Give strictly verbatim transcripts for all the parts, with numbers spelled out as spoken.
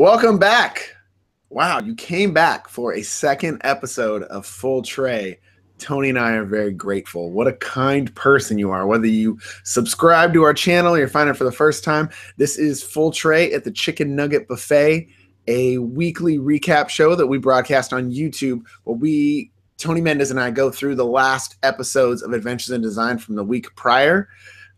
Welcome back. Wow, you came back for a second episode of Full Tray. Tony and I are very grateful. What a kind person you are. Whether you subscribe to our channel or you're finding it for the first time, this is Full Tray at the Chicken Nugget Buffet, a weekly recap show that we broadcast on YouTube, where we, Tony Mendez and I, go through the last episodes of Adventures in Design from the week prior.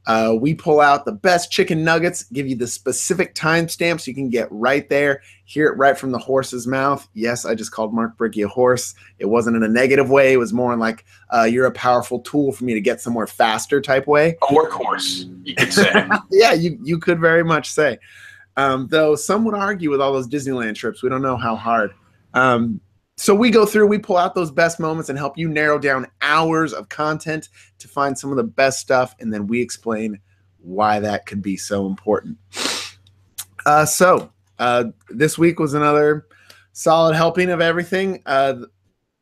Uh, we pull out the best chicken nuggets, give you the specific timestamp so you can get right there, hear it right from the horse's mouth. Yes, I just called Mark Brickey a horse. It wasn't in a negative way. It was more in like, uh, you're a powerful tool for me to get somewhere faster type way. A workhorse, you could say. Yeah, you, you could very much say. Um, though some would argue with all those Disneyland trips, we don't know how hard. Um, So we go through, we pull out those best moments and help you narrow down hours of content to find some of the best stuff, and then we explain why that could be so important. Uh, so uh, this week was another solid helping of everything. Uh,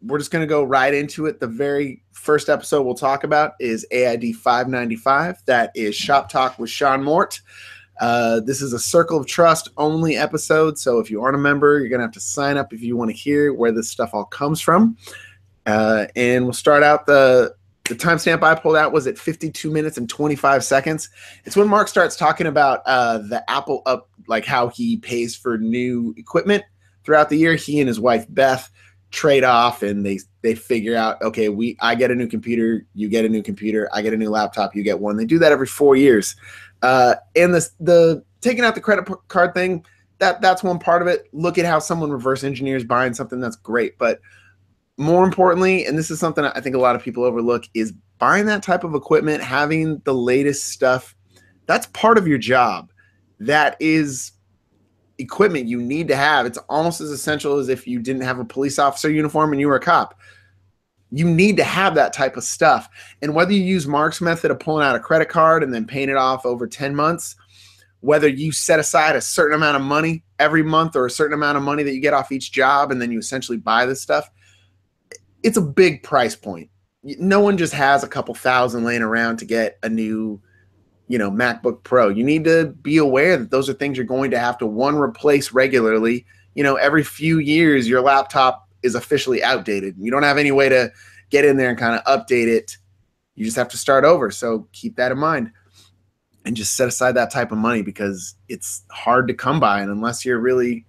we're just going to go right into it. The very first episode we'll talk about is A I D five ninety-five. That is Shop Talk with Sean Mort. Uh, this is a Circle of Trust only episode, so if you aren't a member, you're going to have to sign up if you want to hear where this stuff all comes from. Uh, and we'll start out, the, the timestamp I pulled out was at fifty-two minutes and twenty-five seconds. It's when Mark starts talking about uh, the Apple up, like how he pays for new equipment throughout the year. He and his wife, Beth, trade off, and they they figure out, okay, we I get a new computer, you get a new computer, I get a new laptop, you get one. They do that every four years. Uh, and the the taking out the credit card thing, that that's one part of it. Look at how someone reverse engineers buying something. That's great, but more importantly, and this is something I think a lot of people overlook, is buying that type of equipment, having the latest stuff. That's part of your job. That is equipment you need to have. It's almost as essential as if you didn't have a police officer uniform and you were a cop. You need to have that type of stuff. And whether you use Mark's method of pulling out a credit card and then paying it off over ten months, whether you set aside a certain amount of money every month or a certain amount of money that you get off each job and then you essentially buy this stuff, it's a big price point. No one just has a couple thousand laying around to get a new, you know, MacBook Pro. You need to be aware that those are things you're going to have to, one, replace regularly. You know, every few years your laptop is officially outdated. You don't have any way to get in there and kind of update it. You just have to start over. So keep that in mind and just set aside that type of money, because it's hard to come by, and unless you're really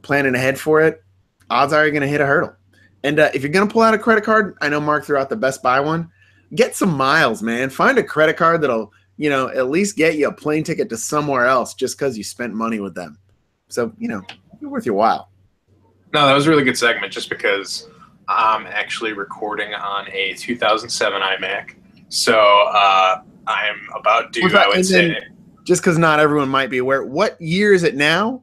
planning ahead for it, odds are you're going to hit a hurdle. And uh, if you're going to pull out a credit card, I know Mark threw out the Best Buy one, get some miles, man. Find a credit card that'll, you know, at least get you a plane ticket to somewhere else just because you spent money with them. So, you know, you're worth your while. No, that was a really good segment, just because I'm actually recording on a two thousand seven iMac. So uh, I'm about due, that, I would say. Just because not everyone might be aware, what year is it now?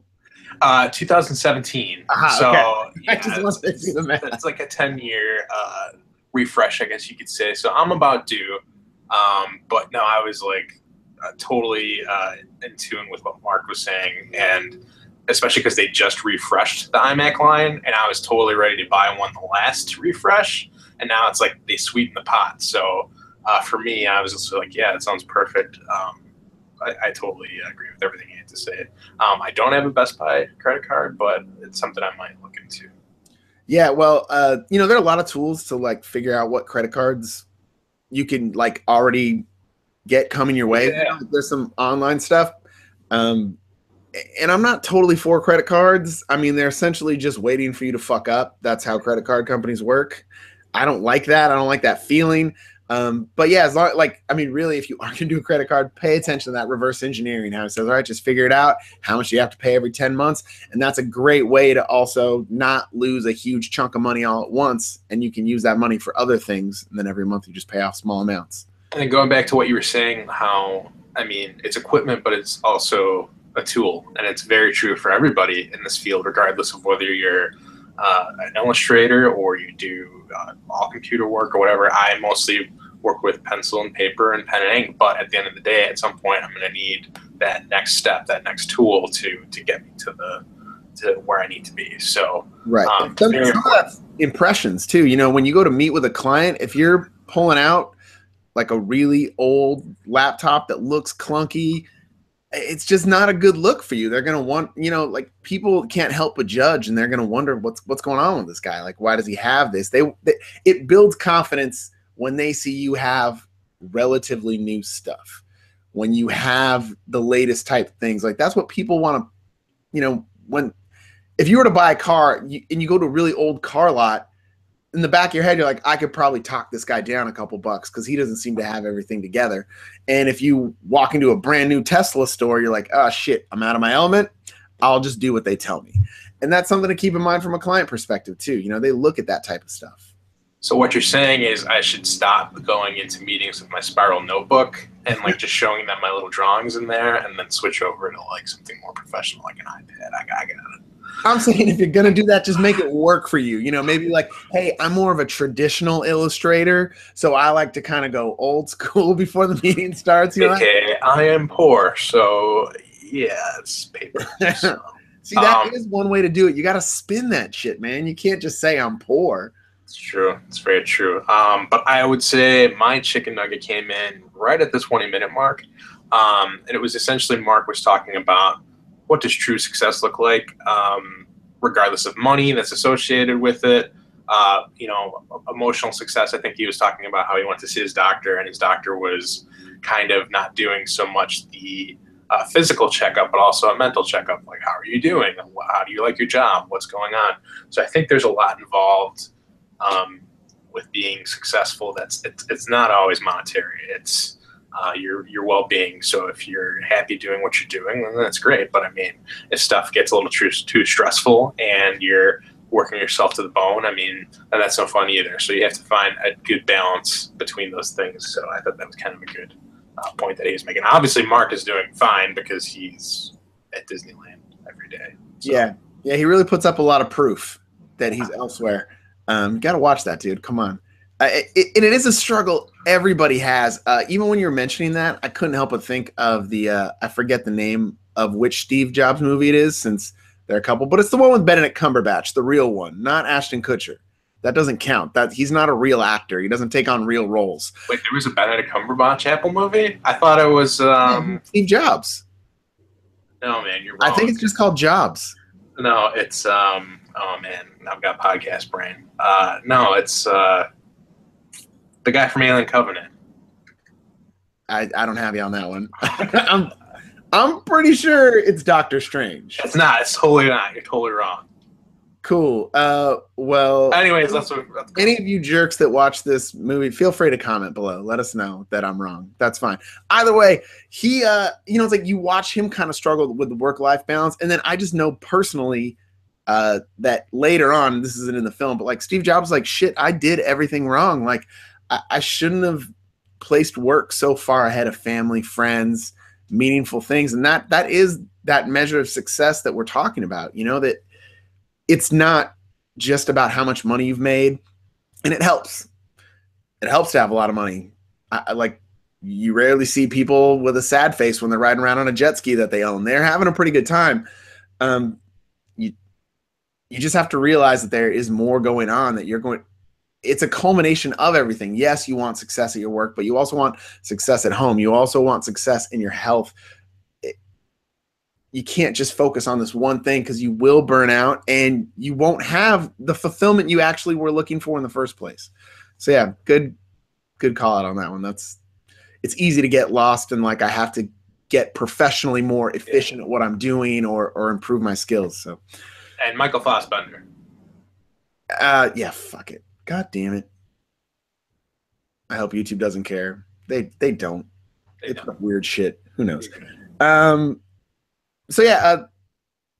Uh, two thousand seventeen. Aha, so okay. Yeah, I just want to see the math. That's like a ten-year uh, refresh, I guess you could say. So I'm about due. Um, but no, I was like uh, totally uh, in tune with what Mark was saying, and especially because they just refreshed the iMac line, and I was totally ready to buy one the last refresh, and now it's like they sweeten the pot. So uh, for me, I was just like, yeah, that sounds perfect. Um, I, I totally agree with everything you had to say. Um, I don't have a Best Buy credit card, but it's something I might look into. Yeah, well, uh, you know, there are a lot of tools to like figure out what credit cards you can like already get coming your way. Yeah. There's some online stuff. Um, and I'm not totally for credit cards. I mean, they're essentially just waiting for you to fuck up. That's how credit card companies work. I don't like that. I don't like that feeling. Um, but yeah, as long like, I mean, really, if you aren't going to do a credit card, pay attention to that reverse engineering. How it says, all right, just figure it out how much you have to pay every ten months. And that's a great way to also not lose a huge chunk of money all at once. And you can use that money for other things. And then every month you just pay off small amounts. And then going back to what you were saying, how, I mean, it's equipment, but it's also a tool. And it's very true for everybody in this field, regardless of whether you're uh, an illustrator or you do uh, all computer work or whatever. I mostly work with pencil and paper and pen and ink, but at the end of the day, at some point, I'm going to need that next step, that next tool to to get me to the to where I need to be. So right, um, some, some of that's impressions too. You know, when you go to meet with a client, if you're pulling out like a really old laptop that looks clunky, it's just not a good look for you. They're going to want, you know, like people can't help but judge, and they're going to wonder what's what's going on with this guy. Like, why does he have this? They, they It builds confidence when they see you have relatively new stuff, when you have the latest type of things. Like, that's what people want to, you know, when if you were to buy a car you, and you go to a really old car lot, in the back of your head, you're like, I could probably talk this guy down a couple bucks because he doesn't seem to have everything together. And if you walk into a brand new Tesla store, you're like, oh, shit, I'm out of my element. I'll just do what they tell me. And that's something to keep in mind from a client perspective, too. You know, they look at that type of stuff. So what you're saying is I should stop going into meetings with my spiral notebook and like just showing them my little drawings in there, and then switch over to like something more professional like an iPad. I got it. I'm saying if you're going to do that, just make it work for you. You know, maybe like, hey, I'm more of a traditional illustrator, so I like to kind of go old school before the meeting starts. You know? Okay, I am poor, so yeah, it's paper. So. See, that um, is one way to do it. You got to spin that shit, man. You can't just say I'm poor. It's true. It's very true. Um, but I would say my chicken nugget came in right at the twenty minute mark, um, and it was essentially Mark was talking about, what does true success look like, um, regardless of money that's associated with it? Uh, you know, emotional success. I think he was talking about how he went to see his doctor, and his doctor was kind of not doing so much the uh, physical checkup, but also a mental checkup. Like, how are you doing? How do you like your job? What's going on? So I think there's a lot involved um, with being successful. That's it's, it's not always monetary. It's Uh, your your well-being. So if you're happy doing what you're doing, then that's great. But I mean, if stuff gets a little too, too stressful and you're working yourself to the bone, I mean, and that's no fun either. So you have to find a good balance between those things. So I thought that was kind of a good uh, point that he was making. Obviously, Mark is doing fine because he's at Disneyland every day. So. Yeah, yeah, he really puts up a lot of proof that he's elsewhere. Um, got to watch that, dude. Come on. Uh, it, it, it is a struggle everybody has. Uh, even when you were mentioning that, I couldn't help but think of the, uh, I forget the name of which Steve Jobs movie it is since they're a couple, but it's the one with Benedict Cumberbatch, the real one, not Ashton Kutcher. That doesn't count. That he's not a real actor. He doesn't take on real roles. Wait, there was a Benedict Cumberbatch Apple movie? I thought it was... Um... Steve Jobs. No, man, you're wrong. I think it's just called Jobs. No, it's... Um... Oh, man, I've got podcast brain. Uh, no, it's... Uh... The guy from Alien Covenant. I, I don't have you on that one. I'm I'm pretty sure it's Doctor Strange. It's not. It's totally not. You're totally wrong. Cool. Uh, well. Anyways, that's what. That's cool. Any of you jerks that watch this movie, feel free to comment below. Let us know that I'm wrong. That's fine. Either way, he, uh, you know, it's like you watch him kind of struggle with the work-life balance, and then I just know personally uh, that later on, this isn't in the film, but like Steve Jobs, like shit, I did everything wrong. Like. I shouldn't have placed work so far ahead of family, friends, meaningful things. And that that is that measure of success that we're talking about, you know, that it's not just about how much money you've made. And it helps. It helps to have a lot of money. I, I like you rarely see people with a sad face when they're riding around on a jet ski that they own. They're having a pretty good time. Um, you, you just have to realize that there is more going on that you're going it's a culmination of everything. Yes, you want success at your work, but you also want success at home. You also want success in your health. It, you can't just focus on this one thing because you will burn out and you won't have the fulfillment you actually were looking for in the first place. So yeah, good, good call out on that one. That's, it's easy to get lost in like, I have to get professionally more efficient at what I'm doing or, or improve my skills. So, and Michael Fassbender. Uh, yeah, fuck it. God damn it. I hope YouTube doesn't care. They they don't. They it's don't. Weird shit. Who knows? Um, so yeah, uh,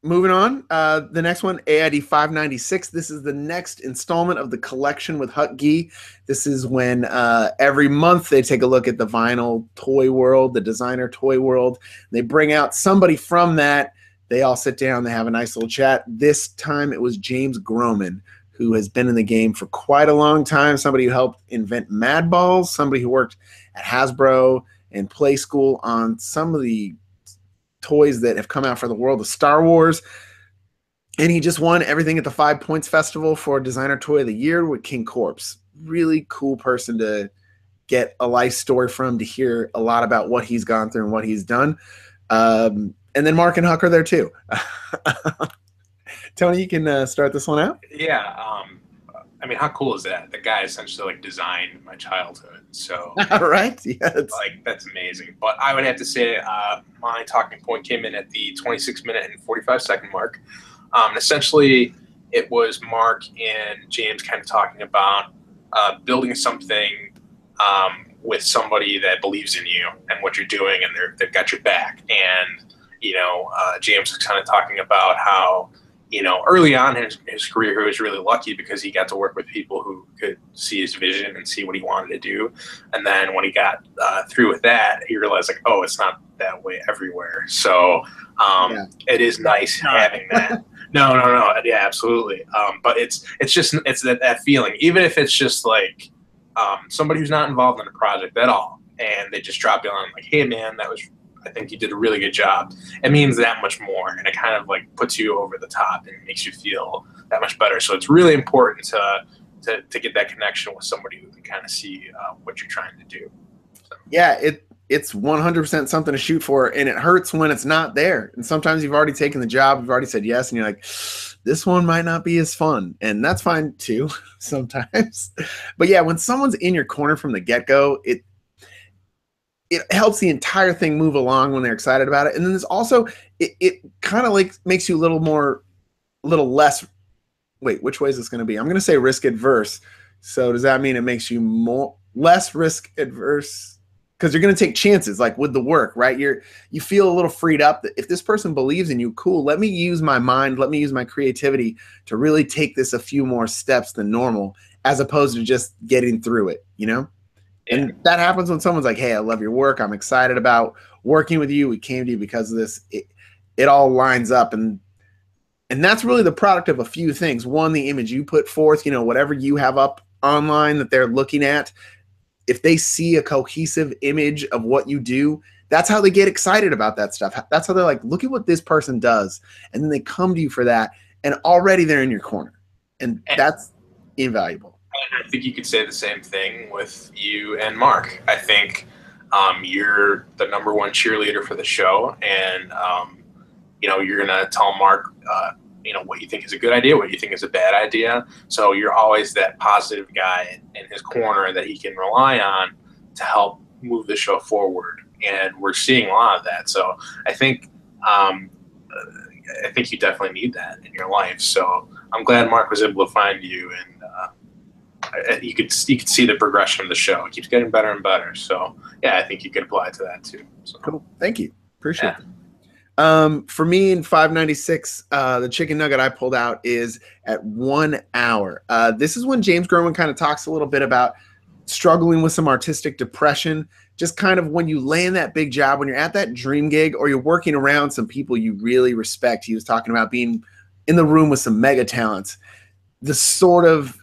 moving on. Uh, the next one, A I D five ninety-six. This is the next installment of the collection with Huck Gee. This is when uh, every month they take a look at the vinyl toy world, the designer toy world. They bring out somebody from that. They all sit down. They have a nice little chat. This time it was James Groman, who has been in the game for quite a long time, somebody who helped invent Madballs, somebody who worked at Hasbro and Play School on some of the toys that have come out for the world of Star Wars. And he just won everything at the Five Points Festival for Designer Toy of the Year with King Corpse. Really cool person to get a life story from, to hear a lot about what he's gone through and what he's done. Um, and then Mark and Huck are there too. Tony, you can uh, start this one out. Yeah. Um, I mean, how cool is that? The guy essentially like designed my childhood. So right, yeah, like that's amazing. But I would have to say uh, my talking point came in at the twenty-six minute and forty-five second mark. Um, and essentially, it was Mark and James kind of talking about uh, building something um, with somebody that believes in you and what you're doing, and they're, they've got your back. And you know, uh, James was kind of talking about how, you know, early on in his, his career, he was really lucky because he got to work with people who could see his vision and see what he wanted to do. And then when he got uh, through with that, he realized, like, oh, it's not that way everywhere. So um, yeah. It is nice having that. No, no, no. Yeah, absolutely. Um, but it's it's just it's that, that feeling, even if it's just like um, somebody who's not involved in a project at all, and they just drop in on like, hey, man, that was I think you did a really good job. It means that much more, and it kind of like puts you over the top and makes you feel that much better. So it's really important to to, to get that connection with somebody who can kind of see uh, what you're trying to do. So. Yeah, it it's one hundred percent something to shoot for, and it hurts when it's not there. And sometimes you've already taken the job, you've already said yes, and you're like, this one might not be as fun, and that's fine too sometimes. But yeah, when someone's in your corner from the get-go, it it helps the entire thing move along when they're excited about it. And then there's also, it, it kind of like makes you a little more, a little less, wait, which way is this going to be? I'm going to say risk adverse. So does that mean it makes you more less risk adverse? Because you're going to take chances like with the work, right? You're, you feel a little freed up that if this person believes in you, cool, let me use my mind, let me use my creativity to really take this a few more steps than normal, as opposed to just getting through it, you know? And that happens when someone's like, hey, I love your work. I'm excited about working with you. We came to you because of this. It, it all lines up. And and that's really the product of a few things. One, the image you put forth, you know, whatever you have up online that they're looking at, if they see a cohesive image of what you do, that's how they get excited about that stuff. That's how they're like, look at what this person does. And then they come to you for that. And already they're in your corner. And that's invaluable. I think you could say the same thing with you and Mark. I think um, you're the number one cheerleader for the show, and um, you know you're gonna tell Mark, uh, you know what you think is a good idea, what you think is a bad idea. So you're always that positive guy in his corner that he can rely on to help move the show forward. And we're seeing a lot of that. So I think um, I think you definitely need that in your life. So I'm glad Mark was able to find you and. Uh, You could you could see the progression of the show. It keeps getting better and better. So yeah, I think you could apply to that too. So. Cool. Thank you. Appreciate it. Yeah. Um, for me in five ninety-six, uh, the chicken nugget I pulled out is at one hour. Uh, this is when James Groman kind of talks a little bit about struggling with some artistic depression. Just kind of when you land that big job, when you're at that dream gig, or you're working around some people you really respect. He was talking about being in the room with some mega talents. The sort of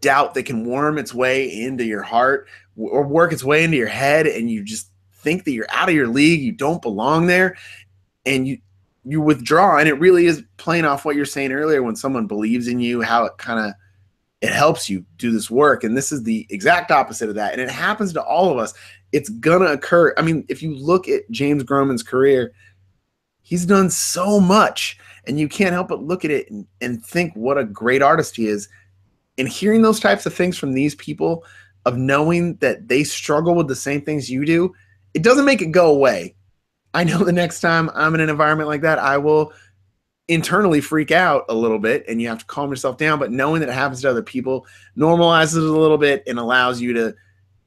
doubt that can worm its way into your heart or work its way into your head, and you just think that you're out of your league, you don't belong there, and you you withdraw. And it really is playing off what you're saying earlier, when someone believes in you, how it kind of it helps you do this work. And this is the exact opposite of that, and it happens to all of us. It's gonna occur. I mean, if you look at James Groman's career, he's done so much, and you can't help but look at it and, and think what a great artist he is. And hearing those types of things from these people, of knowing that they struggle with the same things you do, it doesn't make it go away. I know the next time I'm in an environment like that, I will internally freak out a little bit, and you have to calm yourself down. But knowing that it happens to other people normalizes it a little bit and allows you to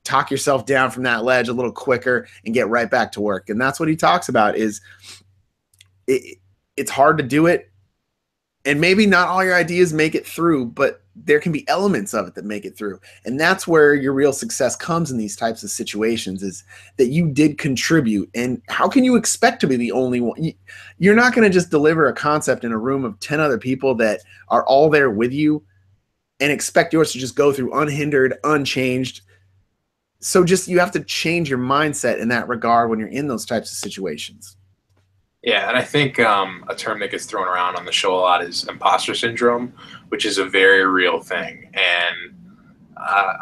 talk yourself down from that ledge a little quicker and get right back to work. And that's what he talks about, is it, it's hard to do it. And maybe not all your ideas make it through, but there can be elements of it that make it through. And that's where your real success comes in these types of situations, is that you did contribute. And how can you expect to be the only one? You're not going to just deliver a concept in a room of ten other people that are all there with you and expect yours to just go through unhindered, unchanged. So just you have to change your mindset in that regard when you're in those types of situations. Yeah, and I think um, a term that gets thrown around on the show a lot is imposter syndrome, which is a very real thing, and uh,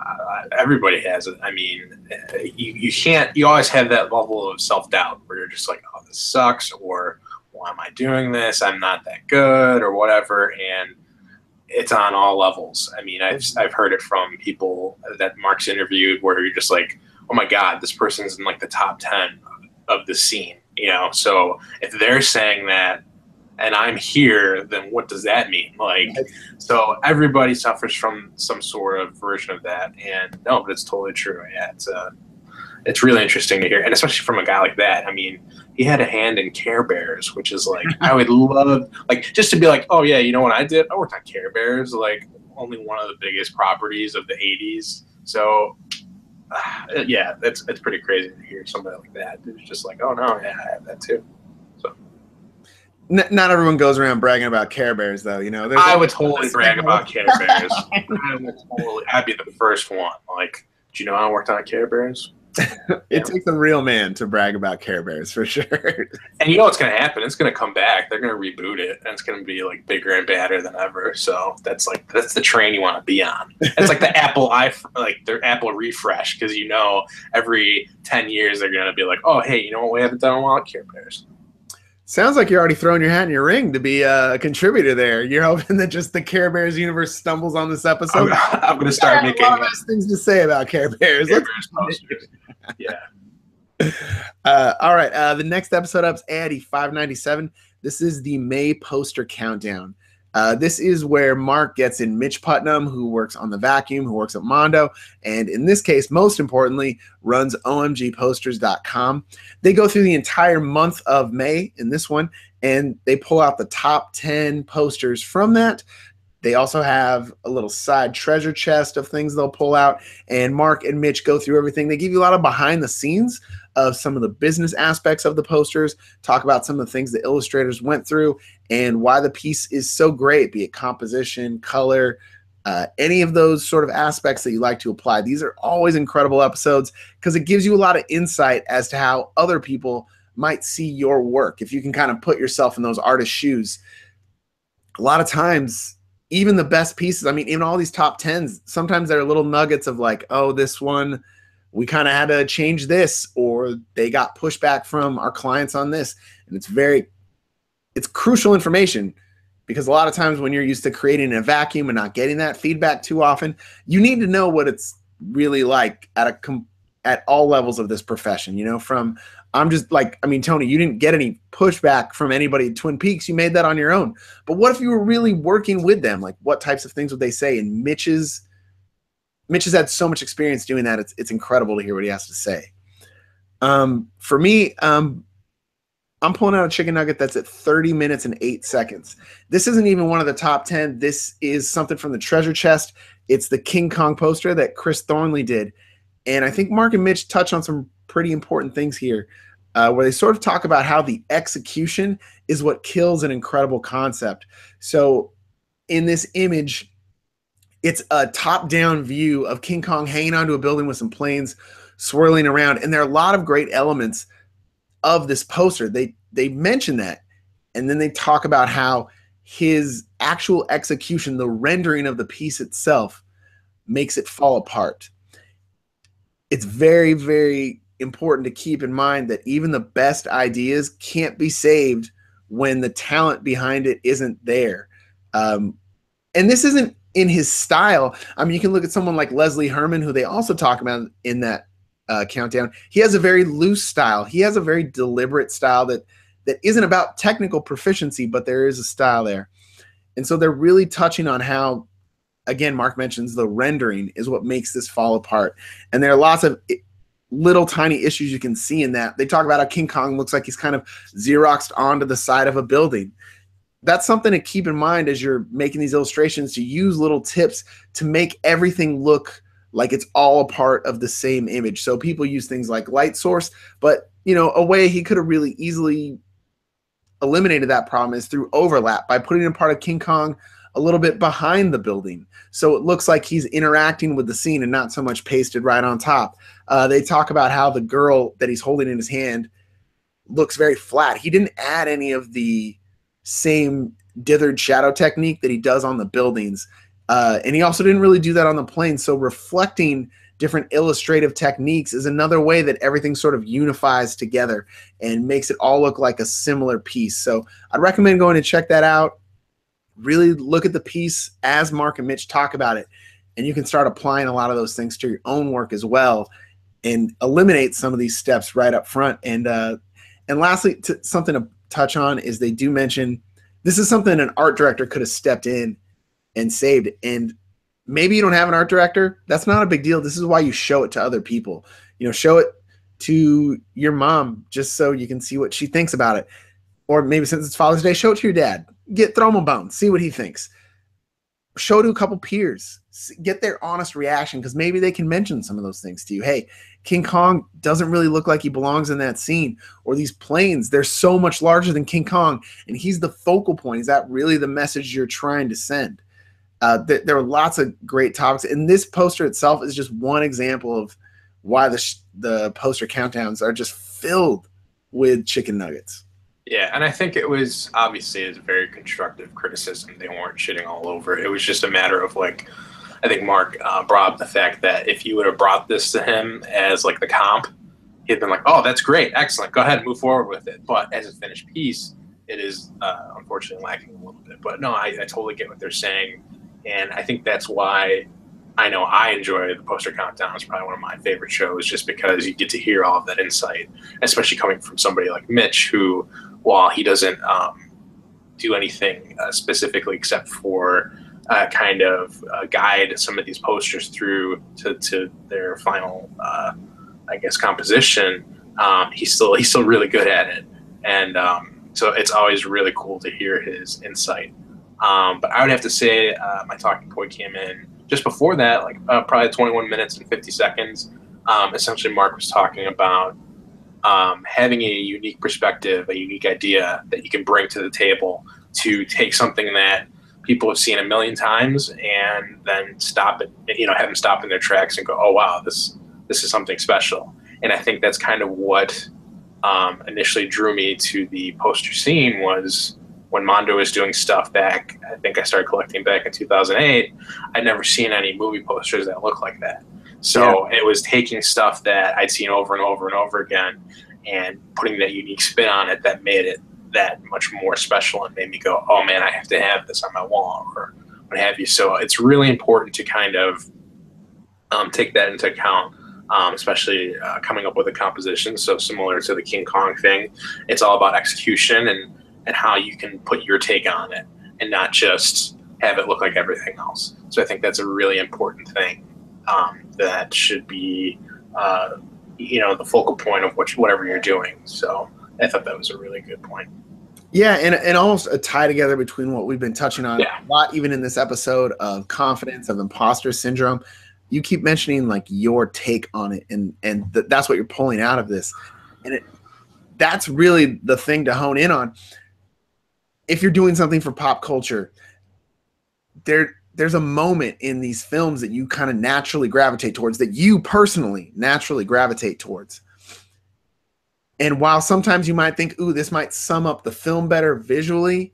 everybody has it. I mean, you, you can't, you always have that level of self-doubt where you're just like, oh, this sucks, or why am I doing this? I'm not that good, or whatever. And it's on all levels. I mean, I've I've heard it from people that Mark's interviewed where you're just like, oh my God, this person's in like the top ten of the scene, you know? So if they're saying that and I'm here, then what does that mean? Like, so everybody suffers from some sort of version of that. And no, but it's totally true. Yeah, it's uh, it's really interesting to hear. And especially from a guy like that. I mean, he had a hand in Care Bears, which is like, I would love, like, just to be like, oh yeah, you know what I did? I worked on Care Bears, like only one of the biggest properties of the eighties. So uh, yeah, that's, that's pretty crazy to hear somebody like that. It's just like, oh no, yeah, I have that too. So. Not everyone goes around bragging about Care Bears, though. You know, I would totally brag about Care Bears. I would totally. I'd be the first one. Like, do you know I worked on Care Bears? it yeah. takes a real man to brag about Care Bears for sure. And you know what's going to happen? It's going to come back. They're going to reboot it, and it's going to be like bigger and badder than ever. So that's like that's the train you want to be on. It's like the Apple i like their Apple refresh, because you know every ten years they're going to be like, oh hey, you know what we haven't done a while? Care Bears. Sounds like you're already throwing your hat in your ring to be a contributor there. You're hoping that just the Care Bears universe stumbles on this episode. I'm, I'm going to start making a lot of things to say about Care Bears. Care Bears posters. Yeah. Uh, all right. Uh, the next episode up's A I D five ninety-seven. This is the May poster countdown. Uh, this is where Mark gets in Mitch Putnam, who works on The Vacuum, who works at Mondo, and in this case, most importantly, runs O M G posters dot com. They go through the entire month of May in this one, and they pull out the top ten posters from that. They also have a little side treasure chest of things they'll pull out, and Mark and Mitch go through everything. They give you a lot of behind the scenes of some of the business aspects of the posters, talk about some of the things the illustrators went through and why the piece is so great, be it composition, color, uh, any of those sort of aspects that you like to apply. These are always incredible episodes because it gives you a lot of insight as to how other people might see your work. If you can kind of put yourself in those artists' shoes, a lot of times, even the best pieces, I mean, in all these top tens, sometimes there are little nuggets of like, oh, this one, we kind of had to change this, or they got pushback from our clients on this. And it's very, it's crucial information because a lot of times when you're used to creating in a vacuum and not getting that feedback too often, you need to know what it's really like at a at all levels of this profession, you know, from I'm just like, I mean, Tony, you didn't get any pushback from anybody at Twin Peaks. You made that on your own. But what if you were really working with them? Like, what types of things would they say? And Mitch's, Mitch has had so much experience doing that. It's, it's incredible to hear what he has to say. Um, for me, um, I'm pulling out a chicken nugget that's at thirty minutes and eight seconds. This isn't even one of the top ten. This is something from the treasure chest. It's the King Kong poster that Chris Thornley did. And I think Mark and Mitch touch on some pretty important things here uh, where they sort of talk about how the execution is what kills an incredible concept. So in this image, it's a top-down view of King Kong hanging onto a building with some planes swirling around. And there are a lot of great elements of this poster. They, they mention that, and then they talk about how his actual execution, the rendering of the piece itself, makes it fall apart. It's very, very important to keep in mind that even the best ideas can't be saved when the talent behind it isn't there. Um, and this isn't in his style. I mean, you can look at someone like Leslie Herman, who they also talk about in that uh, countdown. He has a very loose style. He has a very deliberate style that, that isn't about technical proficiency, but there is a style there. And so they're really touching on how, again, Mark mentions the rendering is what makes this fall apart. And there are lots of little tiny issues you can see in that. They talk about how King Kong looks like he's kind of Xeroxed onto the side of a building. That's something to keep in mind as you're making these illustrations, to use little tips to make everything look like it's all a part of the same image. So people use things like light source, but you know, a way he could have really easily eliminated that problem is through overlap by putting a part of King Kong a little bit behind the building, so it looks like he's interacting with the scene and not so much pasted right on top. Uh, they talk about how the girl that he's holding in his hand looks very flat. He didn't add any of the same dithered shadow technique that he does on the buildings. Uh, and he also didn't really do that on the plane. So reflecting different illustrative techniques is another way that everything sort of unifies together and makes it all look like a similar piece. So I'd recommend going and check that out. Really look at the piece as Mark and Mitch talk about it, and you can start applying a lot of those things to your own work as well and eliminate some of these steps right up front. And uh, and lastly, t something to touch on is they do mention this is something an art director could have stepped in and saved. And maybe you don't have an art director. That's not a big deal. This is why you show it to other people. You know, show it to your mom just so you can see what she thinks about it. Or maybe since it's Father's Day, show it to your dad. Get throw him a bone. See what he thinks. Show it to a couple peers. Get their honest reaction, because maybe they can mention some of those things to you. Hey, King Kong doesn't really look like he belongs in that scene. Or these planes, they're so much larger than King Kong, and he's the focal point. Is that really the message you're trying to send? Uh, th there are lots of great topics, and this poster itself is just one example of why the, sh the poster countdowns are just filled with chicken nuggets. Yeah, and I think it was obviously it's a very constructive criticism. They weren't shitting all over it. It was just a matter of, like, I think Mark uh, brought up the fact that if you would have brought this to him as, like, the comp, he'd been like, oh, that's great, excellent, go ahead and move forward with it. But as a finished piece, it is uh, unfortunately lacking a little bit. But no, I, I totally get what they're saying, and I think that's why I know I enjoy the Poster Countdown. It's probably one of my favorite shows, just because you get to hear all of that insight, especially coming from somebody like Mitch, who, while he doesn't um, do anything uh, specifically except for uh, kind of uh, guide some of these posters through to, to their final, uh, I guess, composition, um, he's still he's still really good at it. And um, so it's always really cool to hear his insight. Um, but I would have to say uh, my talking point came in just before that, like uh, probably twenty-one minutes and fifty seconds. Um, essentially, Mark was talking about um, having a unique perspective, a unique idea that you can bring to the table to take something that people have seen a million times and then stop it, you know, have them stop in their tracks and go, oh, wow, this, this is something special. And I think that's kind of what um, initially drew me to the poster scene was, when Mondo was doing stuff back, I think I started collecting back in two thousand eight, I'd never seen any movie posters that looked like that. So yeah, it was taking stuff that I'd seen over and over and over again and putting that unique spin on it that made it that much more special and made me go, oh man, I have to have this on my wall or what have you. So it's really important to kind of um, take that into account. Um, especially uh, coming up with a composition. So similar to the King Kong thing, it's all about execution and and how you can put your take on it and not just have it look like everything else. So I think that's a really important thing um, that should be, uh, you know, the focal point of which, whatever you're doing. So I thought that was a really good point. Yeah, and, and almost a tie together between what we've been touching on yeah. a lot, even in this episode, of confidence, of imposter syndrome. You keep mentioning, like, your take on it, and, and th that's what you're pulling out of this. And it, that's really the thing to hone in on. If you're doing something for pop culture, there there's a moment in these films that you kind of naturally gravitate towards, that you personally naturally gravitate towards. And while sometimes you might think, ooh, this might sum up the film better visually,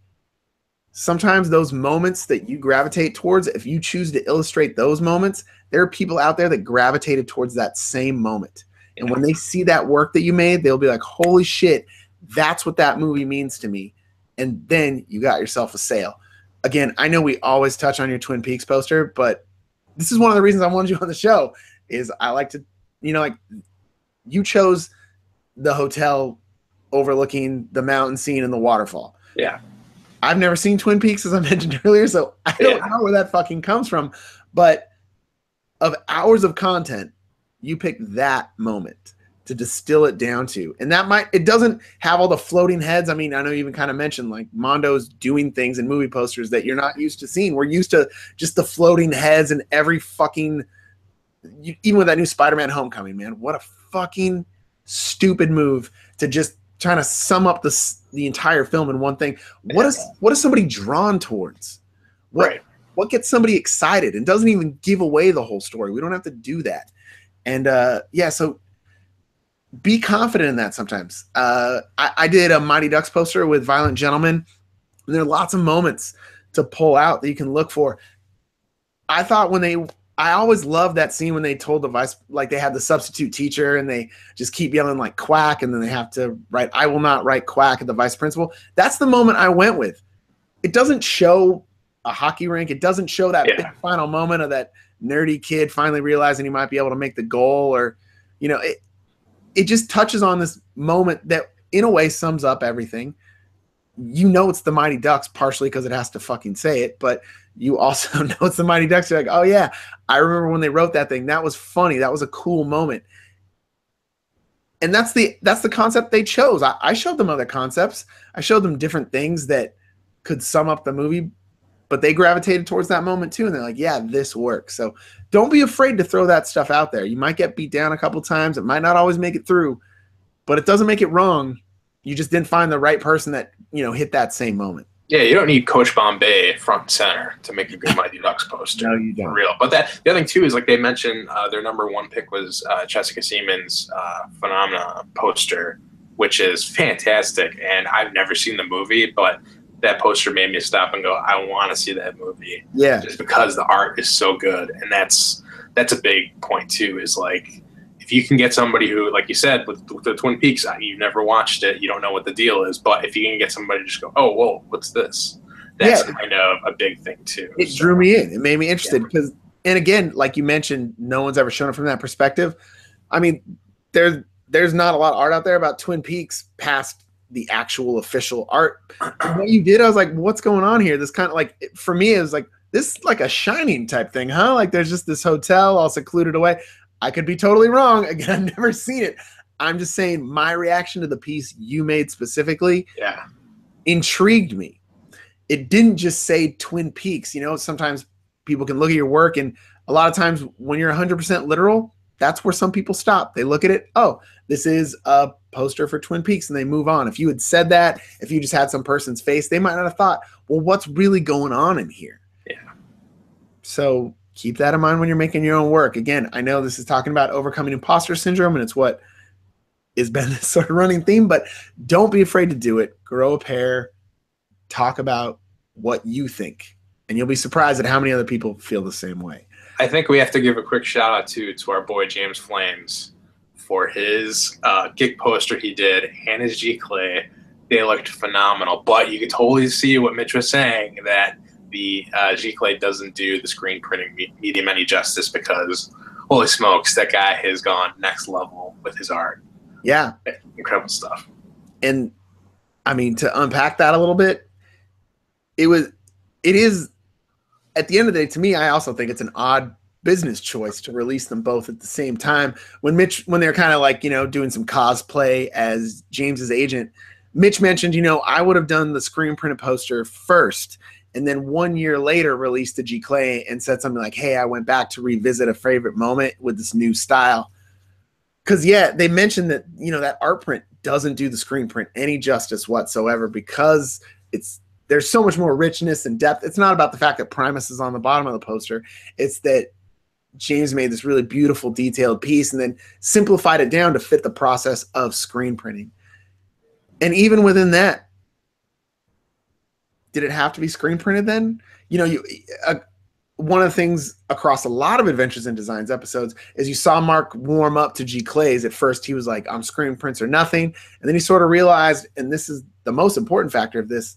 sometimes those moments that you gravitate towards, if you choose to illustrate those moments, there are people out there that gravitated towards that same moment. And when they see that work that you made, they'll be like, holy shit, that's what that movie means to me. And then you got yourself a sale. Again, I know we always touch on your Twin Peaks poster, but this is one of the reasons I wanted you on the show, is I like to, you know, like, you chose the hotel overlooking the mountain scene and the waterfall. Yeah. I've never seen Twin Peaks, as I mentioned earlier, so I don't yeah. know where that fucking comes from. But of hours of content, you picked that moment to distill it down to. And that might, it doesn't have all the floating heads. I mean, I know you even kind of mentioned, like, Mondo's doing things in movie posters that you're not used to seeing. We're used to just the floating heads and every fucking, you, even with that new Spider-Man Homecoming, man, what a fucking stupid move to just trying to sum up the, the entire film in one thing. What is, what is somebody drawn towards? What, right. what gets somebody excited and doesn't even give away the whole story? We don't have to do that. And uh, yeah, so, be confident in that sometimes. Uh, I, I did a Mighty Ducks poster with Violent Gentlemen. And there are lots of moments to pull out that you can look for. I thought when they I always loved that scene when they told the vice, like they had the substitute teacher and they just keep yelling like quack, and then they have to write, I will not write quack at the vice principal. That's the moment I went with. It doesn't show a hockey rink. It doesn't show that yeah. big final moment of that nerdy kid finally realizing he might be able to make the goal, or, you know, it, it just touches on this moment that in a way sums up everything. You know, it's the Mighty Ducks partially because it has to fucking say it, but you also know it's the Mighty Ducks. You're like, oh yeah, I remember when they wrote that thing. That was funny. That was a cool moment. And that's the, that's the concept they chose. I, I showed them other concepts. I showed them different things that could sum up the movie, but they gravitated towards that moment too. And they're like, yeah, this works. So don't be afraid to throw that stuff out there. You might get beat down a couple times. It might not always make it through, but it doesn't make it wrong. You just didn't find the right person that, you know, hit that same moment. Yeah, you don't need Coach Bombay front and center to make a good Mighty Ducks poster. No, you don't. For real. But that, the other thing, too, is like they mentioned uh, their number one pick was uh, Jessica Seaman's uh, Phenomena poster, which is fantastic. And I've never seen the movie, but that poster made me stop and go, I want to see that movie. Yeah. Just because the art is so good. And that's that's a big point, too, is like, if you can get somebody who, like you said, with, with the Twin Peaks, you've never watched it, you don't know what the deal is, but if you can get somebody to just go, oh, whoa, what's this? That's yeah. kind of a big thing, too. It so, drew me in. It made me interested because, yeah. and again, like you mentioned, no one's ever shown it from that perspective. I mean, there, there's not a lot of art out there about Twin Peaks past the actual official art. What you did, I was like, what's going on here? This kind of like, for me, it was like, this is like a Shining type thing, huh? Like there's just this hotel all secluded away. I could be totally wrong. Again, I've never seen it. I'm just saying my reaction to the piece you made specifically yeah. intrigued me. It didn't just say Twin Peaks. You know, sometimes people can look at your work, and a lot of times when you're one hundred percent literal, that's where some people stop. They look at it, oh, this is a poster for Twin Peaks, and they move on. If you had said that, if you just had some person's face, they might not have thought, well, what's really going on in here? Yeah. So keep that in mind when you're making your own work. Again, I know this is talking about overcoming imposter syndrome, and it's what has been this sort of running theme, but don't be afraid to do it. Grow a pair. Talk about what you think, and you'll be surprised at how many other people feel the same way. I think we have to give a quick shout-out to, to our boy James Flames for his uh, gig poster he did and his G-Clay. They looked phenomenal, but you could totally see what Mitch was saying, that the uh, G-Clay doesn't do the screen printing me medium any justice because, holy smokes, that guy has gone next level with his art. Yeah. Incredible stuff. And, I mean, to unpack that a little bit, it was, it is, at the end of the day, to me, I also think it's an odd business choice to release them both at the same time. When Mitch, when they're kind of like, you know, doing some cosplay as James's agent, Mitch mentioned, you know, I would have done the screen printed poster first, and then one year later released the G-Clay and said something like, hey, I went back to revisit a favorite moment with this new style. Because, yeah, they mentioned that, you know, that art print doesn't do the screen print any justice whatsoever because it's there's so much more richness and depth. It's not about the fact that Primus is on the bottom of the poster. It's that James made this really beautiful, detailed piece and then simplified it down to fit the process of screen printing. And even within that, did it have to be screen printed then? You know, you uh, one of the things across a lot of Adventures in Designs episodes is you saw Mark warm up to G-Clays. At first, he was like, I'm screen prints or nothing. And then he sort of realized, and this is the most important factor of this,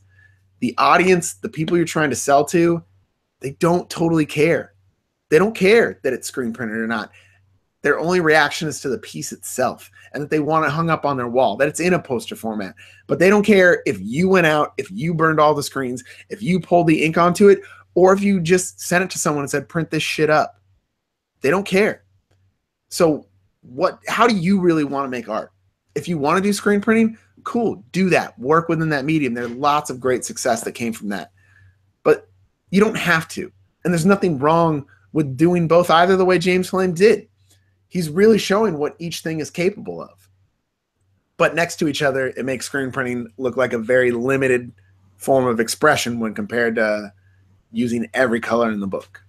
the audience, the people you're trying to sell to, they don't totally care. They don't care that it's screen printed or not. Their only reaction is to the piece itself and that they want it hung up on their wall, that it's in a poster format. But they don't care if you went out, if you burned all the screens, if you pulled the ink onto it, or if you just sent it to someone and said, print this shit up. They don't care. So what? How do you really want to make art? If you want to do screen printing, cool, do that. Work within that medium. There are lots of great success that came from that. But you don't have to. And there's nothing wrong with doing both either the way James Flame did. He's really showing what each thing is capable of. But next to each other, it makes screen printing look like a very limited form of expression when compared to using every color in the book.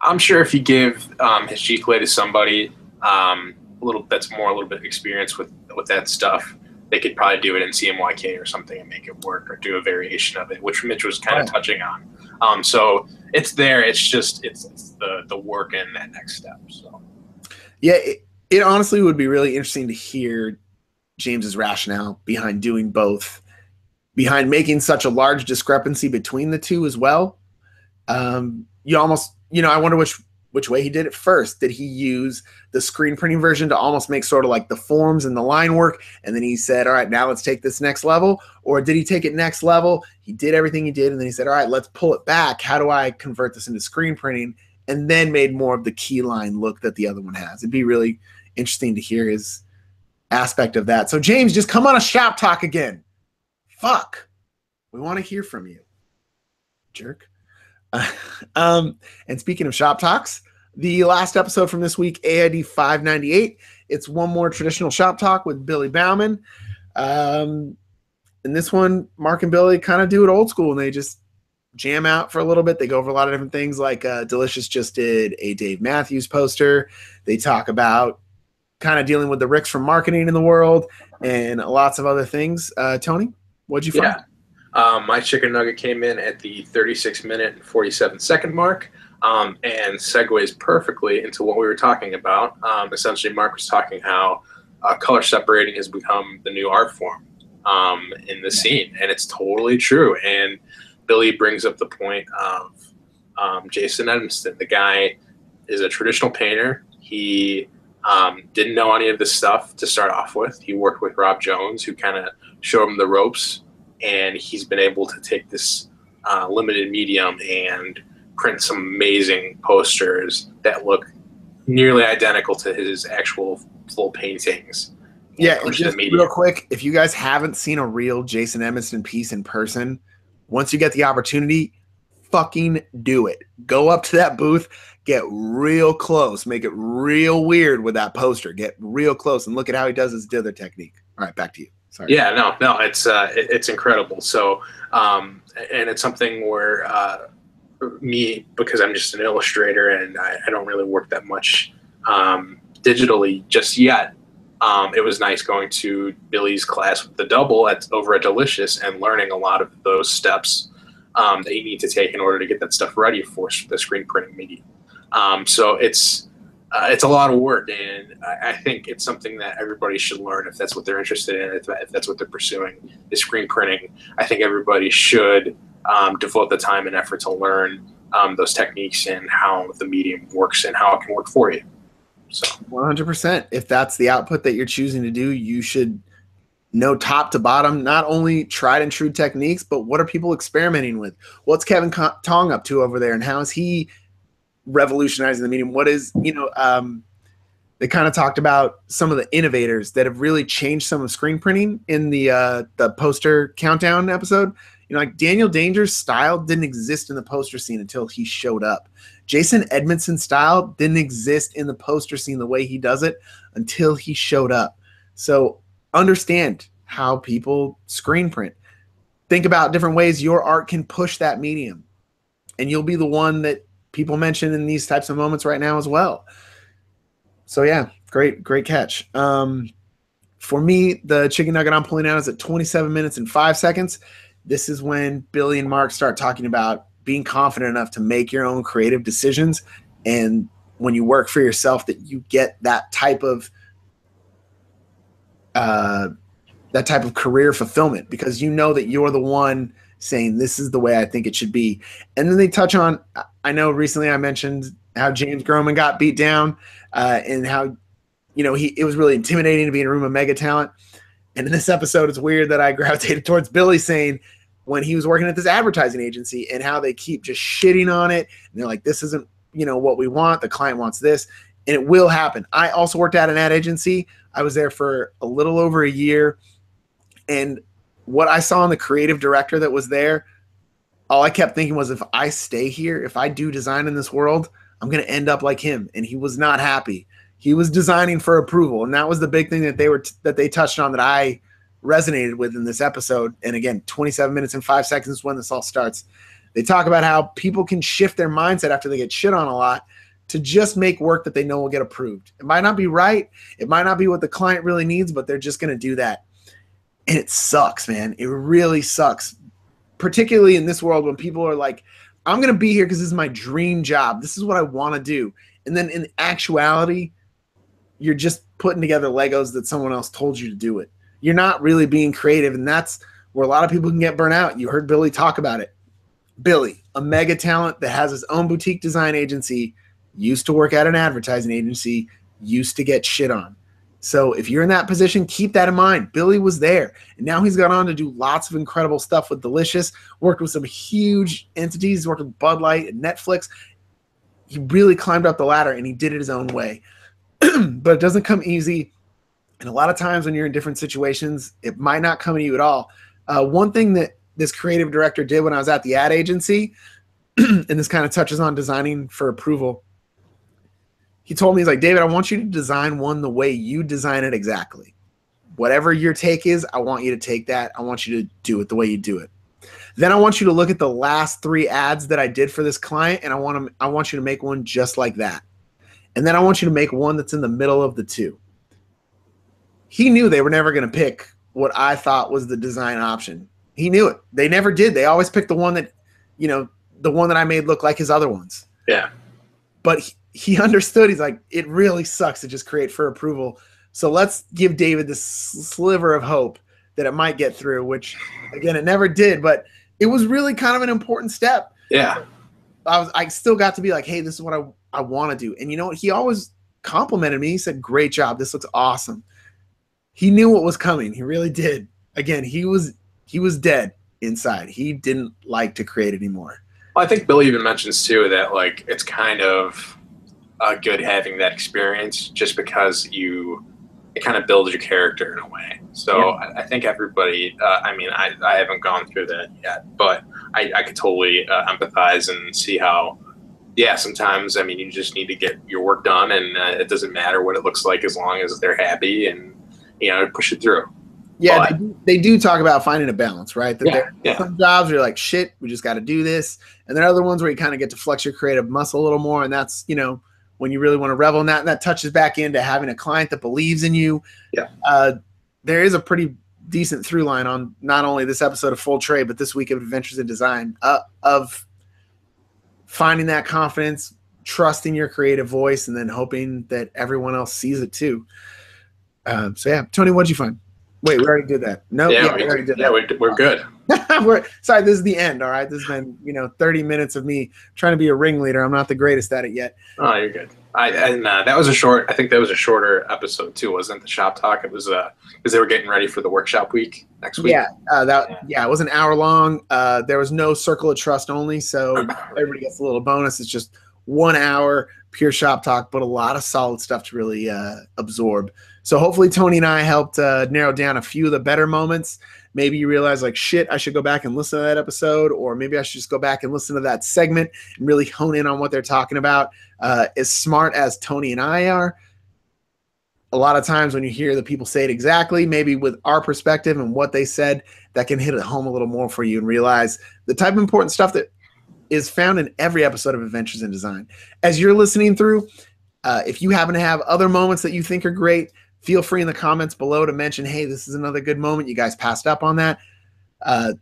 I'm sure if you give um, his G-Clay to somebody um, a little that's more a little bit experienced with, with that stuff, they could probably do it in C M Y K or something and make it work or do a variation of it, which Mitch was kind of touching on. Um, so it's there. It's just it's, it's the the work and that next step. So yeah, it, it honestly would be really interesting to hear James's rationale behind doing both, behind making such a large discrepancy between the two as well. Um, you almost, you know, I wonder which which way he did it first. Did he use the screen printing version to almost make sort of like the forms and the line work, and then he said, all right, now let's take this next level? Or did he take it next level? He did everything he did, and then he said, all right, let's pull it back. How do I convert this into screen printing? And then made more of the key line look that the other one has. It'd be really interesting to hear his aspect of that. So James, just come on a shop talk again. Fuck. We want to hear from you. Jerk. Uh, um, and speaking of shop talks, the last episode from this week, A I D five ninety-eight, it's one more traditional shop talk with Billy Baumann. Um, and this one, Mark and Billy kind of do it old school, and they just jam out for a little bit. They go over a lot of different things, like uh, Delicious just did a Dave Matthews poster. They talk about kind of dealing with the ricks from marketing in the world and lots of other things. Uh, Tony, what'd you find? Yeah. Um, my chicken nugget came in at the thirty-six minute and forty-seven second mark, um, and segues perfectly into what we were talking about. Um, essentially, Mark was talking how uh, color separating has become the new art form um, in the scene, and it's totally true. And Billy brings up the point of um, Jason Edmiston. The guy is a traditional painter. He um, didn't know any of this stuff to start off with. He worked with Rob Jones, who kind of showed him the ropes. And he's been able to take this uh, limited medium and print some amazing posters that look nearly identical to his actual full paintings. Yeah, and just real quick, if you guys haven't seen a real Jason Edmiston piece in person, once you get the opportunity, fucking do it. Go up to that booth, get real close, make it real weird with that poster. Get real close and look at how he does his dither technique. All right, back to you. Sorry. Yeah, no, no, it's uh, it, it's incredible. So, um, and it's something where uh, me, because I'm just an illustrator and I, I don't really work that much um, digitally just yet. Um, it was nice going to Billy's class with the double at over at Delicious and learning a lot of those steps um, that you need to take in order to get that stuff ready for the screen printing medium. Um, so it's. Uh, it's a lot of work, and I, I think it's something that everybody should learn if that's what they're interested in, if, if that's what they're pursuing, is screen printing. I think everybody should um, devote the time and effort to learn um, those techniques and how the medium works and how it can work for you. So, one hundred percent. If that's the output that you're choosing to do, you should know top to bottom, not only tried and true techniques, but what are people experimenting with? What's Kevin Tong up to over there, and how is he – revolutionizing the medium? What is, you know, um, they kind of talked about some of the innovators that have really changed some of screen printing in the uh, the poster countdown episode. You know, like Daniel Danger's style didn't exist in the poster scene until he showed up. Jason Edmiston's style didn't exist in the poster scene the way he does it until he showed up. So understand how people screen print. Think about different ways your art can push that medium, and you'll be the one that people mention in these types of moments right now as well. So yeah, great, great catch. Um, for me, the chicken nugget I'm pulling out is at twenty-seven minutes and five seconds. This is when Billy and Mark start talking about being confident enough to make your own creative decisions. And when you work for yourself, that you get that type of, uh, that type of career fulfillment, because you know that you're the one saying this is the way I think it should be. And then they touch on, I know recently I mentioned how James Groman got beat down uh, and how, you know, he it was really intimidating to be in a room of mega talent. And in this episode, it's weird that I gravitated towards Billy saying when he was working at this advertising agency and how they keep just shitting on it. And they're like, this isn't, you know, what we want. The client wants this. And it will happen. I also worked at an ad agency. I was there for a little over a year. And what I saw in the creative director that was there, all I kept thinking was, if I stay here, if I do design in this world, I'm going to end up like him. And he was not happy. He was designing for approval. And that was the big thing that they were t- that they touched on that I resonated with in this episode. And again, twenty-seven minutes and five seconds is when this all starts. They talk about how people can shift their mindset after they get shit on a lot to just make work that they know will get approved. It might not be right. It might not be what the client really needs, but they're just going to do that. And it sucks, man. It really sucks, particularly in this world when people are like, I'm going to be here because this is my dream job. This is what I want to do. And then in actuality, you're just putting together Legos that someone else told you to do it. You're not really being creative, and that's where a lot of people can get burnt out. You heard Billy talk about it. Billy, a mega talent that has his own boutique design agency, used to work at an advertising agency, used to get shit on. So if you're in that position, keep that in mind. Billy was there, and now he's gone on to do lots of incredible stuff with Delicious, worked with some huge entities, worked with Bud Light and Netflix. He really climbed up the ladder, and he did it his own way. But it doesn't come easy, and a lot of times when you're in different situations, it might not come to you at all. Uh, one thing that this creative director did when I was at the ad agency, and this kind of touches on designing for approval, he told me, he's like, David, I want you to design one the way you design it exactly. Whatever your take is, I want you to take that. I want you to do it the way you do it. Then I want you to look at the last three ads that I did for this client, and I want to, I want you to make one just like that. And then I want you to make one that's in the middle of the two. He knew they were never going to pick what I thought was the design option. He knew it. They never did. They always picked the one that, you know, the one that I made look like his other ones. Yeah. But he, he understood. He's like, it really sucks to just create for approval. So let's give David this sliver of hope that it might get through, which, again, it never did. But it was really kind of an important step. Yeah. I was, I still got to be like, hey, this is what I, I want to do. And you know what? He always complimented me. He said, great job. This looks awesome. He knew what was coming. He really did. Again, he was he was dead inside. He didn't like to create anymore. Well, I think Billy even mentions, too, that like it's kind of – Uh, good having that experience just because you it kind of builds your character in a way. So yeah. I, I think everybody uh, I mean I, I haven't gone through that yet, but I, I could totally uh, empathize and see how yeah sometimes I mean you just need to get your work done, and uh, it doesn't matter what it looks like as long as they're happy and you know push it through. Yeah, they do, they do talk about finding a balance, right? That yeah, there, yeah. Some jobs you're like, shit, we just got to do this, and there are other ones where you kind of get to flex your creative muscle a little more, and that's you know when you really want to revel in that, and that touches back into having a client that believes in you. Yeah. Uh, there is a pretty decent through line on not only this episode of Full Trade, but this week of Adventures in Design, uh, of finding that confidence, trusting your creative voice, and then hoping that everyone else sees it too. Um, so yeah, Tony, what'd you find? Wait, we already did that. No, yeah, yeah we, we already did yeah, that. Yeah, we're good. we're, sorry, this is the end, all right? This has been, you know, thirty minutes of me trying to be a ringleader. I'm not the greatest at it yet. Oh, you're good. I, and uh, that was a short, I think that was a shorter episode, too, wasn't it? The shop talk. It was because uh, they were getting ready for the workshop week next week. Yeah, uh, that, yeah. yeah it was an hour long. Uh, there was no Circle of Trust only, so everybody gets a little bonus. It's just one hour, pure shop talk, but a lot of solid stuff to really uh, absorb. So hopefully Tony and I helped uh, narrow down a few of the better moments. Maybe you realize like, shit, I should go back and listen to that episode, or maybe I should just go back and listen to that segment and really hone in on what they're talking about. Uh, as smart as Tony and I are, a lot of times when you hear the people say it exactly, maybe with our perspective and what they said, that can hit it home a little more for you and realize the type of important stuff that is found in every episode of Adventures in Design. As you're listening through, uh, if you happen to have other moments that you think are great, feel free in the comments below to mention, hey, this is another good moment. You guys passed up on that. Uh,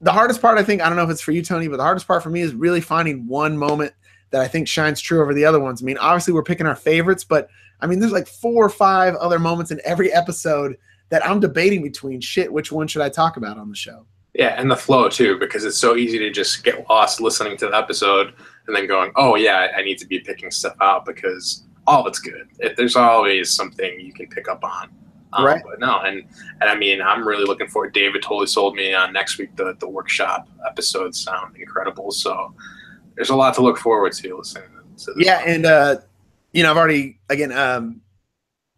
the hardest part, I think, I don't know if it's for you, Tony, but the hardest part for me is really finding one moment that I think shines true over the other ones. I mean, obviously we're picking our favorites, but I mean, there's like four or five other moments in every episode that I'm debating between, shit, which one should I talk about on the show? Yeah, and the flow, too, because it's so easy to just get lost listening to the episode and then going, oh, yeah, I need to be picking stuff out because all of it's good. It, there's always something you can pick up on. Um, right. But no, and, and I mean, I'm really looking forward. David totally sold me on next week. The, the workshop episodes sound incredible. So there's a lot to look forward to listening to this. Yeah, and, uh, you know, I've already, again, um,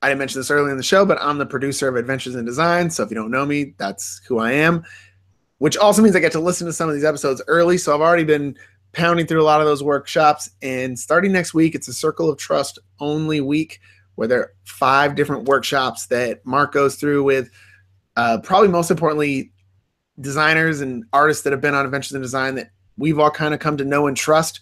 I didn't mention this earlier in the show, but I'm the producer of Adventures in Design. So if you don't know me, that's who I am, which also means I get to listen to some of these episodes early. So I've already been pounding through a lot of those workshops, and starting next week, it's a Circle of Trust only week where there are five different workshops that Mark goes through with uh, probably most importantly designers and artists that have been on Adventures in Design that we've all kind of come to know and trust,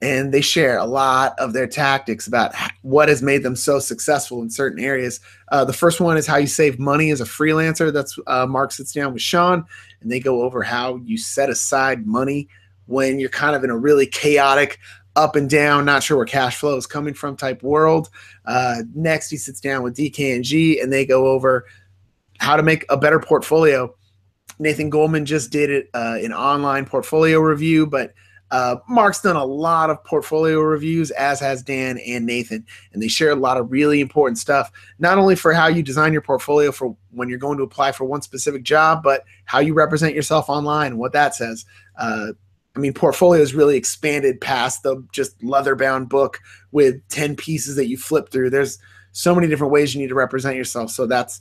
and they share a lot of their tactics about what has made them so successful in certain areas. Uh, the first one is how you save money as a freelancer. That's uh, Mark sits down with Sean, and they go over how you set aside money when you're kind of in a really chaotic, up and down, not sure where cash flow is coming from type world. Uh, next, he sits down with D K N G, and they go over how to make a better portfolio. Nathan Goldman just did it uh, an online portfolio review, but uh, Mark's done a lot of portfolio reviews, as has Dan and Nathan, and they share a lot of really important stuff, not only for how you design your portfolio for when you're going to apply for one specific job, but how you represent yourself online and what that says. Uh, I mean, portfolio has really expanded past the just leather-bound book with ten pieces that you flip through. There's so many different ways you need to represent yourself, so that's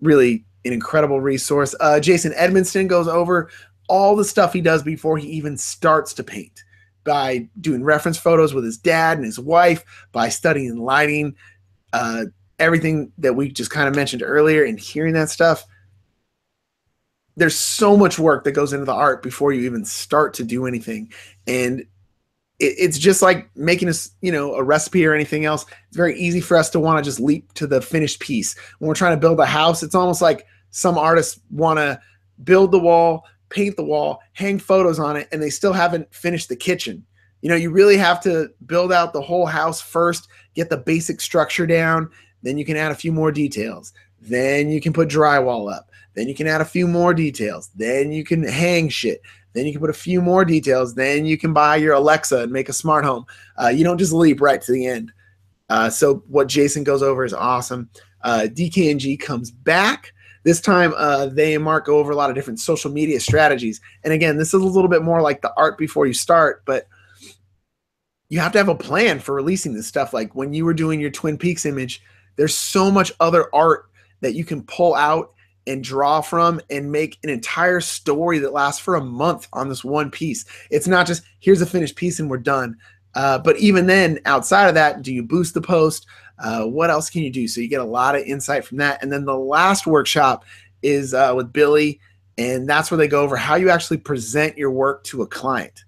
really an incredible resource. Uh, Jason Edmiston goes over all the stuff he does before he even starts to paint by doing reference photos with his dad and his wife, by studying lighting, uh, everything that we just kind of mentioned earlier, and hearing that stuff. There's so much work that goes into the art before you even start to do anything. And it, it's just like making a, you know, a recipe or anything else. It's very easy for us to want to just leap to the finished piece. When we're trying to build a house, it's almost like some artists want to build the wall, paint the wall, hang photos on it, and they still haven't finished the kitchen. You know, you really have to build out the whole house first, get the basic structure down, then you can add a few more details. Then you can put drywall up. Then you can add a few more details. Then you can hang shit. Then you can put a few more details. Then you can buy your Alexa and make a smart home. Uh, you don't just leap right to the end. Uh, so what Jason goes over is awesome. Uh, D K N G comes back. This time uh, they and Mark go over a lot of different social media strategies. And again, this is a little bit more like the art before you start, but you have to have a plan for releasing this stuff. Like when you were doing your Twin Peaks image, there's so much other art that you can pull out and draw from and make an entire story that lasts for a month on this one piece. It's not just here's a finished piece and we're done. Uh, but even then, outside of that, do you boost the post? Uh, what else can you do? So you get a lot of insight from that. And then the last workshop is uh, with Billy, and that's where they go over how you actually present your work to a client.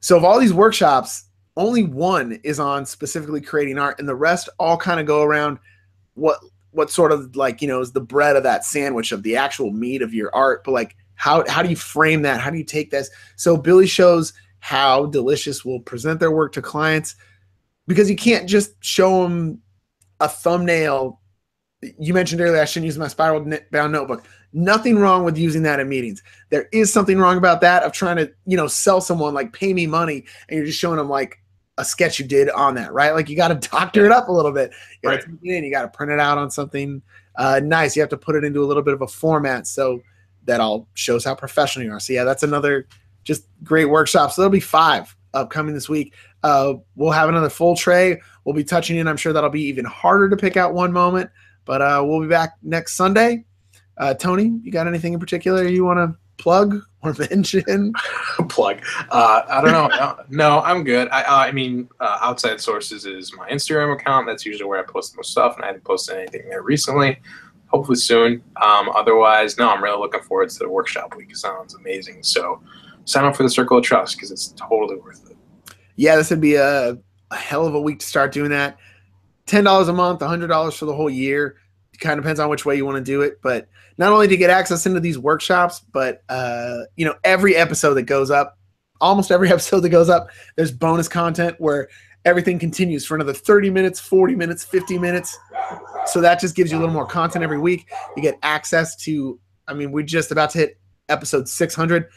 So of all these workshops, only one is on specifically creating art, and the rest all kind of go around what what sort of like, you know, is the bread of that sandwich of the actual meat of your art, but like how, how do you frame that? How do you take this? So Billy shows how Delicious will present their work to clients, because you can't just show them a thumbnail. You mentioned earlier, I shouldn't use my spiral bound notebook. Nothing wrong with using that in meetings. There is something wrong about that of trying to, you know, sell someone like pay me money, and you're just showing them like a sketch you did on that, right? Like you got to doctor it up a little bit. You got to take it in, you got to print it out on something uh, nice. You have to put it into a little bit of a format so that all shows how professional you are. So yeah, that's another just great workshop. So there'll be five upcoming this week. Uh, we'll have another full tray. We'll be touching in. I'm sure that'll be even harder to pick out one moment, but uh, we'll be back next Sunday. Uh, Tony, you got anything in particular you want to plug or mention? Plug. Uh, I don't know. No, no, I'm good. I, uh, I mean, uh, Outside Sources is my Instagram account. That's usually where I post the most stuff, and I haven't posted anything there recently. Hopefully soon. Um, otherwise, no, I'm really looking forward to the workshop week. It sounds amazing. So sign up for the Circle of Trust because it's totally worth it. Yeah, this would be a, a hell of a week to start doing that. ten dollars a month, one hundred dollars for the whole year. Kind of depends on which way you want to do it, but not only to get access into these workshops, but uh, you know, every episode that goes up, almost every episode that goes up, there's bonus content where everything continues for another thirty minutes, forty minutes, fifty minutes. So that just gives you a little more content every week. You get access to, I mean, we're just about to hit episode six hundred.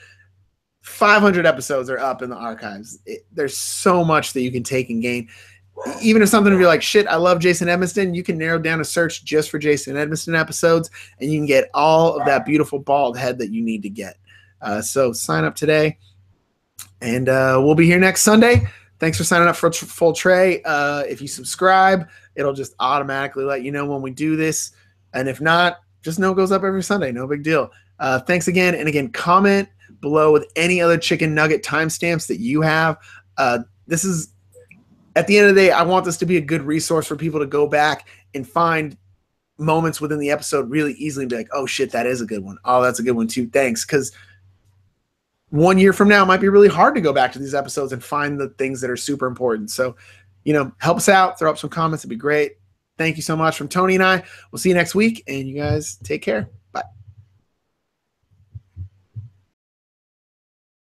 five hundred episodes are up in the archives. It, there's so much that you can take and gain. Even if something you're like, shit, I love Jason Edmiston, you can narrow down a search just for Jason Edmiston episodes, and you can get all of that beautiful bald head that you need to get. Uh, so sign up today, and uh, we'll be here next Sunday. Thanks for signing up for a tr- full tray. Uh, if you subscribe, it'll just automatically let you know when we do this. And if not, just know it goes up every Sunday. No big deal. Uh, thanks again. And again, comment below with any other chicken nugget timestamps that you have. Uh, this is... At the end of the day, I want this to be a good resource for people to go back and find moments within the episode really easily and be like, oh, shit, that is a good one. Oh, that's a good one, too. Thanks. Because one year from now, it might be really hard to go back to these episodes and find the things that are super important. So, you know, help us out. Throw up some comments. It'd be great. Thank you so much from Tony and I. We'll see you next week, and you guys take care.